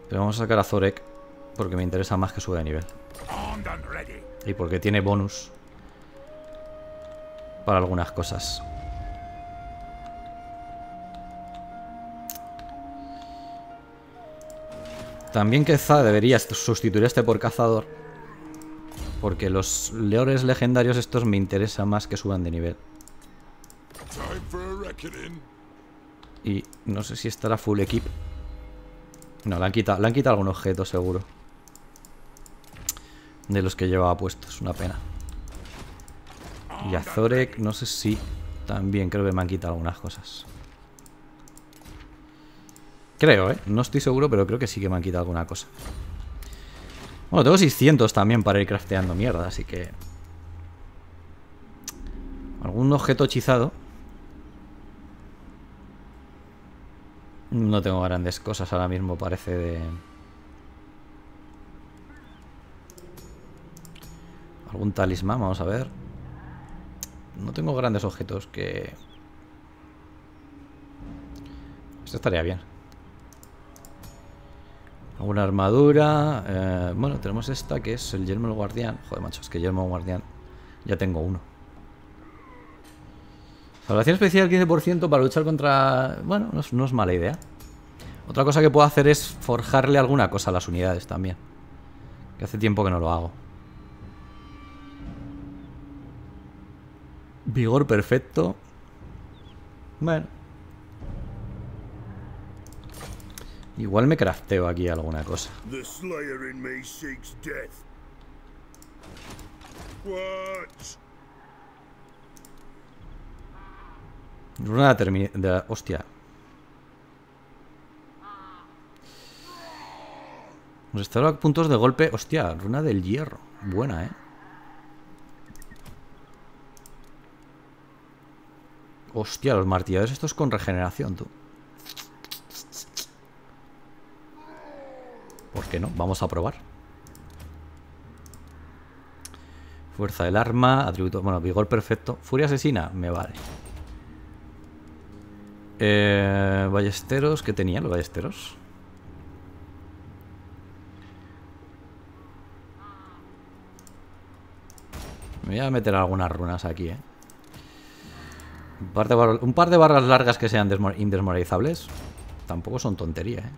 Pero vamos a sacar a Thorek porque me interesa más que suba de nivel. Y porque tiene bonus para algunas cosas. También quizá debería sustituir este por cazador. Porque los leores legendarios estos me interesa más que suban de nivel. Y no sé si estará full equip. No, le han quitado algún objeto seguro. De los que llevaba puestos, una pena. Y a Thorek, no sé si... También creo que me han quitado algunas cosas. Creo, ¿eh? No estoy seguro, pero creo que sí que me han quitado alguna cosa. Bueno, tengo 600 también para ir crafteando mierda, así que... Algún objeto hechizado. No tengo grandes cosas ahora mismo, parece de... Algún talismán, vamos a ver. No tengo grandes objetos que... Esto estaría bien. Una armadura. Bueno, tenemos esta que es el yermo del guardián. Joder, macho, es que yermo del guardián ya tengo uno. Salvación especial 15% para luchar contra... Bueno, no es mala idea. Otra cosa que puedo hacer es forjarle alguna cosa a las unidades también, que hace tiempo que no lo hago. Vigor perfecto. Bueno, igual me crafteo aquí alguna cosa. Runa de la... Hostia. Restaurar puntos de golpe. Hostia, runa del hierro. Buena, ¿eh? Hostia, los martilladores estos con regeneración, tú. ¿Por qué no? Vamos a probar. Fuerza del arma, atributo... Bueno, vigor perfecto. Furia asesina, me vale. Ballesteros, ¿qué tenían los ballesteros? Me voy a meter algunas runas aquí, ¿eh? Un par de barras largas que sean indesmoralizables. Tampoco son tontería, ¿eh?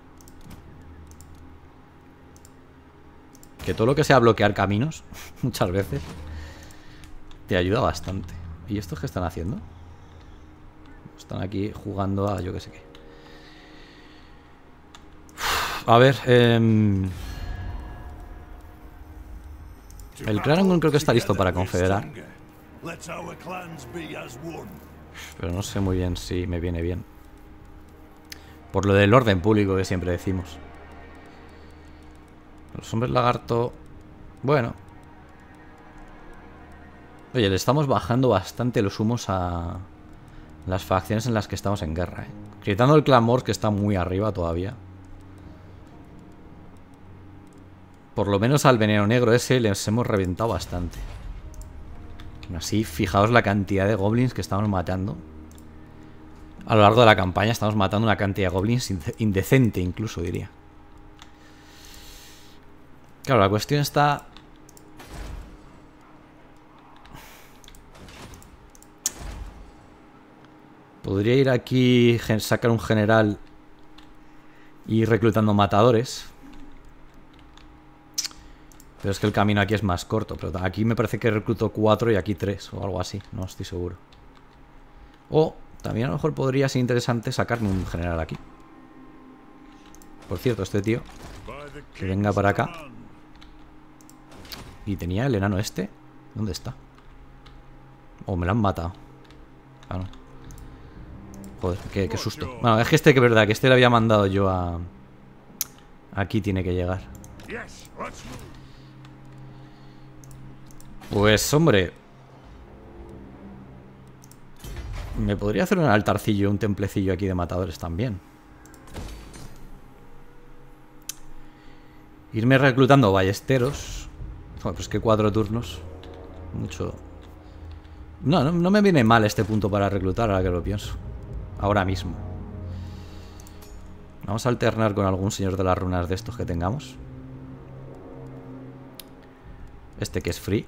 Que todo lo que sea bloquear caminos, muchas veces, te ayuda bastante. ¿Y estos qué están haciendo? Están aquí jugando a yo que sé qué. A ver, el clan Ungrim creo que está listo para confederar, pero no sé muy bien si me viene bien, por lo del orden público que siempre decimos. Los hombres lagarto. Bueno, oye, le estamos bajando bastante los humos a las facciones en las que estamos en guerra, ¿eh? Quitando el clan Mors, que está muy arriba todavía. Por lo menos al veneno negro ese les hemos reventado bastante. Así, fijaos la cantidad de goblins que estamos matando. A lo largo de la campaña estamos matando una cantidad de goblins indecente, incluso diría. Claro, la cuestión está... Podría ir aquí, sacar un general y ir reclutando matadores. Pero es que el camino aquí es más corto. Pero aquí me parece que recluto 4 y aquí 3 o algo así. No estoy seguro. O también a lo mejor podría ser interesante sacarme un general aquí. Por cierto, este tío que venga para acá. Y tenía el enano este. ¿Dónde está? O me lo han matado. Ah, no. Joder, qué susto. Bueno, es que este que es verdad, que este lo había mandado yo a... Aquí tiene que llegar. Pues, hombre, me podría hacer un altarcillo, un templecillo aquí de matadores también. Irme reclutando ballesteros. Joder, pues que 4 turnos. Mucho. No me viene mal este punto para reclutar, ahora que lo pienso. Ahora mismo. Vamos a alternar con algún señor de las runas de estos que tengamos. Este que es free.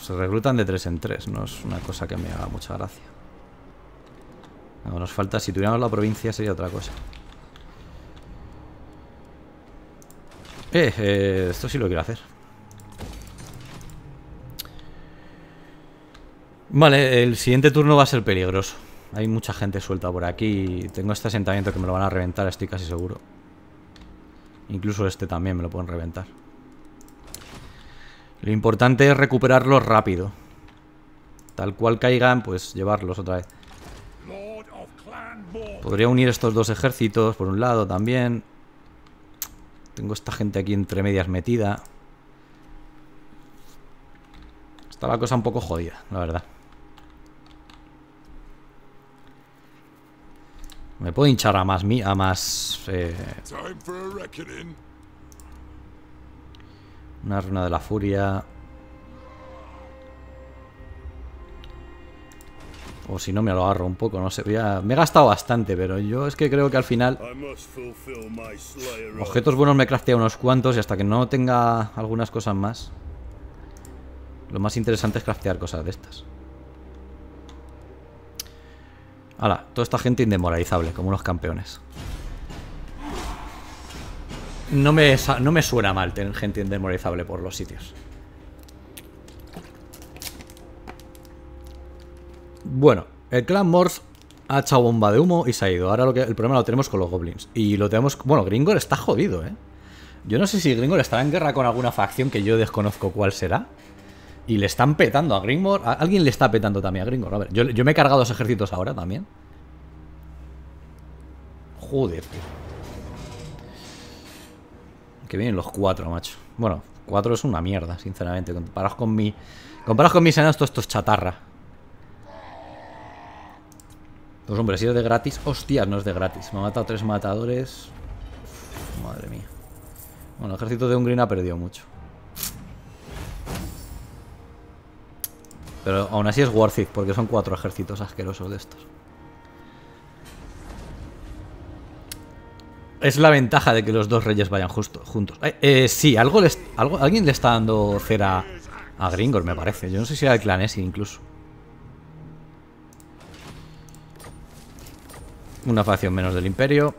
Se reclutan de 3 en 3. No es una cosa que me haga mucha gracia. No, nos falta... Si tuviéramos la provincia sería otra cosa. Esto sí lo quiero hacer. Vale, el siguiente turno va a ser peligroso. Hay mucha gente suelta por aquí. Tengo este asentamiento que me lo van a reventar, estoy casi seguro. Incluso este también me lo pueden reventar. Lo importante es recuperarlos rápido. Tal cual caigan, pues llevarlos otra vez. Podría unir estos dos ejércitos por un lado también. Tengo esta gente aquí entre medias metida. Está la cosa un poco jodida, la verdad. Me puedo hinchar a más... Una runa de la furia. O si no, me lo agarro un poco, no sé. Me he gastado bastante, pero yo es que creo que al final... Objetos buenos me craftea unos cuantos y hasta que no tenga algunas cosas más... Lo más interesante es craftear cosas de estas. Hala, toda esta gente indemoralizable, como unos campeones. No me suena mal tener gente indemoralizable por los sitios. Bueno, el clan Mors ha echado bomba de humo y se ha ido. Ahora el problema lo tenemos con los goblins. Y lo tenemos... Bueno, Grimgor está jodido, ¿eh? Yo no sé si Grimgor estará en guerra con alguna facción que yo desconozco cuál será. Y le están petando a Grimgor. Alguien le está petando también a Grimgor. A ver, yo me he cargado los ejércitos ahora también. Joder, tío. Que vienen los cuatro, macho. Bueno, cuatro es una mierda, sinceramente. Comparados con mis enanos, todo esto es chatarra. Pues hombre, si es de gratis. Hostias, no es de gratis. Me ha matado tres matadores. Uf, madre mía. Bueno, el ejército de Ungrim ha perdido mucho. Pero aún así es worth it, porque son cuatro ejércitos asquerosos de estos. Es la ventaja de que los dos reyes vayan juntos. Sí, alguien le está dando cera a Grimgor, me parece. Yo no sé si era el clan Eshin incluso. Una facción menos del imperio.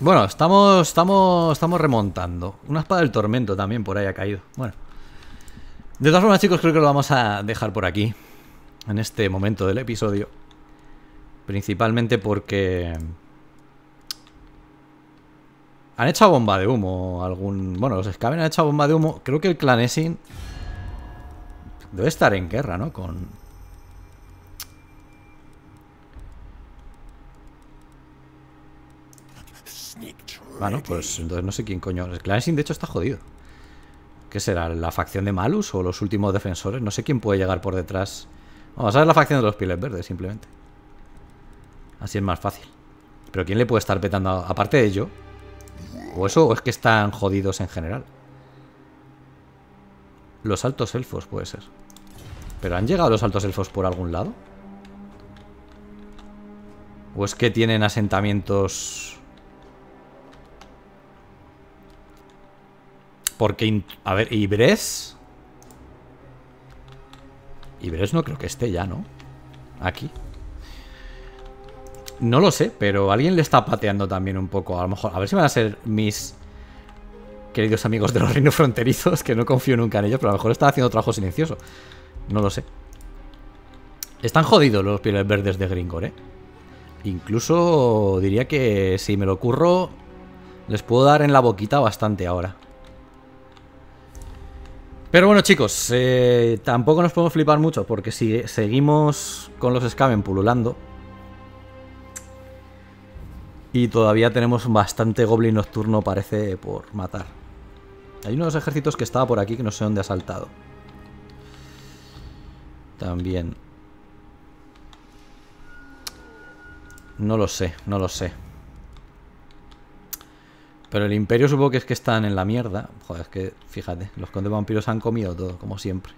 Bueno, estamos remontando. Una espada del tormento también por ahí ha caído. Bueno. De todas formas, chicos, creo que lo vamos a dejar por aquí. En este momento del episodio. Principalmente porque... Han echado bomba de humo. Bueno, los Skaven han echado bomba de humo. Creo que el clan Eshin debe estar en guerra, ¿no? Bueno, pues entonces no sé quién coño. El clan Eshin de hecho está jodido. ¿Qué será? ¿La facción de Malus o los últimos defensores? No sé quién puede llegar por detrás. Vamos a ver la facción de los pieles verdes, simplemente. Así es más fácil. Pero ¿quién le puede estar petando aparte de yo? O eso, o es que están jodidos en general. Los altos elfos puede ser. ¿Pero han llegado los altos elfos por algún lado? ¿O es que tienen asentamientos...? Porque, a ver, Ibres. Ibres no creo que esté ya, ¿no? Aquí. No lo sé, pero alguien le está pateando también un poco. A lo mejor, a ver si van a ser mis queridos amigos de los reinos fronterizos, que no confío nunca en ellos, pero a lo mejor están haciendo trabajo silencioso. No lo sé. Están jodidos los pieles verdes de Grimgor, ¿eh? Incluso diría que si me lo curro, les puedo dar en la boquita bastante ahora. Pero bueno, chicos, tampoco nos podemos flipar mucho, porque si seguimos con los Skaven pululando y todavía tenemos bastante goblin nocturno, parece, por matar. Hay uno de los ejércitos que estaba por aquí que no sé dónde ha saltado. También. No lo sé, no lo sé. Pero el imperio supongo que es que están en la mierda. Joder, es que, fíjate, los condes vampiros han comido todo, como siempre.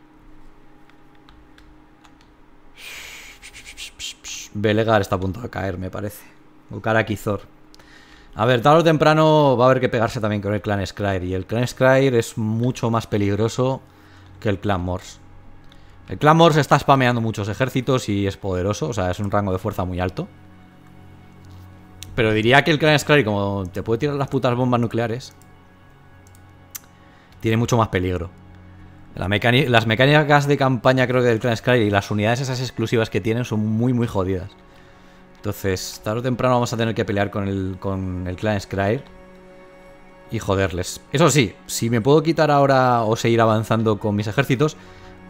Belegar está a punto de caer, me parece. O Karakizor. A ver, tarde o temprano va a haber que pegarse también con el clan Skryre. Y el clan Skryre es mucho más peligroso que el clan Mors. El clan Mors está spameando muchos ejércitos y es poderoso. O sea, es un rango de fuerza muy alto. Pero diría que el clan Skryre, como te puede tirar las putas bombas nucleares, tiene mucho más peligro. Las mecánicas de campaña, creo que del clan Skryre, y las unidades esas exclusivas que tienen son muy, muy jodidas. Entonces, tarde o temprano vamos a tener que pelear con el clan Skryre y joderles. Eso sí, si me puedo quitar ahora o seguir avanzando con mis ejércitos,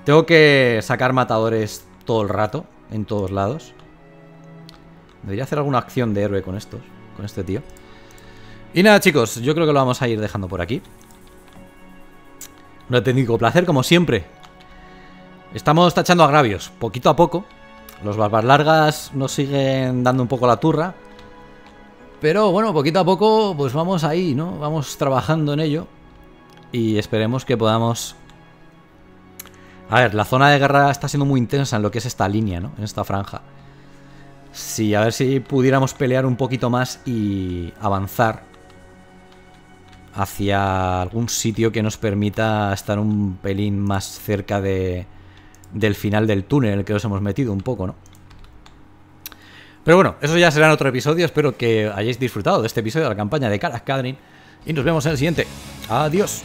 tengo que sacar matadores todo el rato, en todos lados. Debería hacer alguna acción de héroe con estos. Con este tío. Y nada, chicos, yo creo que lo vamos a ir dejando por aquí. Un auténtico placer, como siempre. Estamos tachando agravios, poquito a poco. Los barbas largas nos siguen dando un poco la turra. Pero bueno, poquito a poco, pues vamos ahí, ¿no? Vamos trabajando en ello. Y esperemos que podamos A ver, la zona de guerra está siendo muy intensa en lo que es esta línea, ¿no? En esta franja. Sí, a ver si pudiéramos pelear un poquito más y avanzar hacia algún sitio que nos permita estar un pelín más cerca del final del túnel en el que nos hemos metido un poco, ¿no? Pero bueno, eso ya será en otro episodio. Espero que hayáis disfrutado de este episodio de la campaña de Karak Kadrin y nos vemos en el siguiente. Adiós.